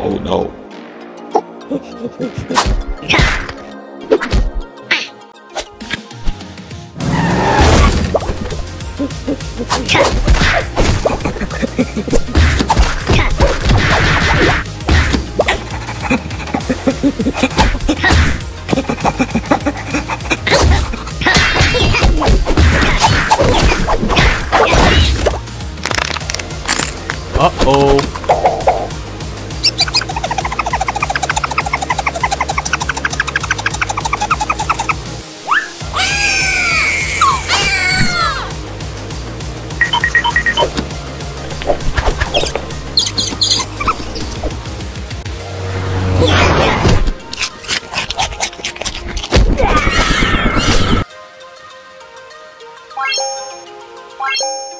Oh no. Uh-oh. What?